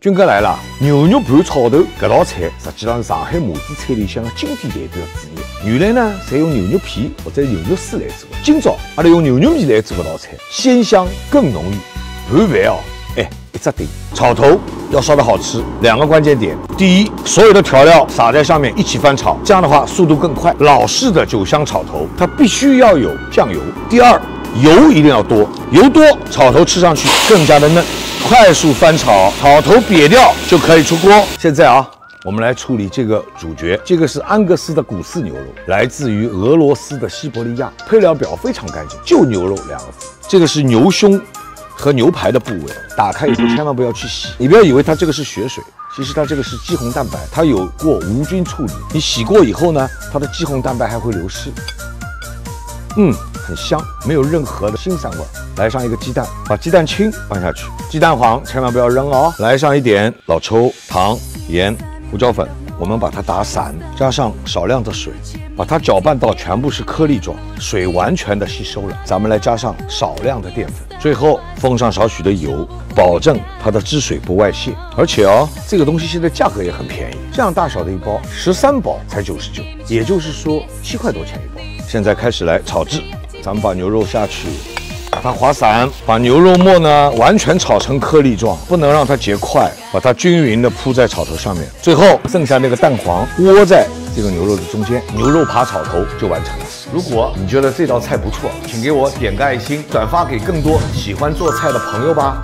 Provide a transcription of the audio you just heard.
军哥来了，牛肉拌炒豆搿道菜，实际上是上海麻子菜里向的经典代表之一。原来呢，侪用牛肉片或者牛肉丝来做。今朝阿拉用牛肉面来做搿道菜，鲜香更浓郁。拌饭哦，哎，一只顶。炒头要烧得好吃，两个关键点：第一，所有的调料撒在上面一起翻炒，这样的话速度更快。老式的酒香炒头，它必须要有酱油。第二，油一定要多，油多炒头吃上去更加的嫩。 快速翻炒，炒头瘪掉就可以出锅。现在啊，我们来处理这个主角，这个是安格斯的股四牛肉，来自于俄罗斯的西伯利亚，配料表非常干净，就牛肉两个字。这个是牛胸和牛排的部位，打开以后千万不要去洗，你不要以为它这个是血水，其实它这个是肌红蛋白，它有过无菌处理，你洗过以后呢，它的肌红蛋白还会流失。很香，没有任何的腥膻味。来上一个鸡蛋，把鸡蛋清放下去，鸡蛋黄千万不要扔哦。来上一点老抽、糖、盐、胡椒粉，我们把它打散，加上少量的水，把它搅拌到全部是颗粒状，水完全的吸收了。咱们来加上少量的淀粉，最后放上少许的油，保证它的汁水不外泄。而且哦，这个东西现在价格也很便宜，这样大小的一包13包才99，也就是说7块多钱一包。现在开始来炒制。 咱们把牛肉下去，把它滑散，把牛肉末呢完全炒成颗粒状，不能让它结块，把它均匀的铺在炒头上面。最后剩下那个蛋黄窝在这个牛肉的中间，牛肉扒炒头就完成了。如果你觉得这道菜不错，请给我点个爱心，转发给更多喜欢做菜的朋友吧。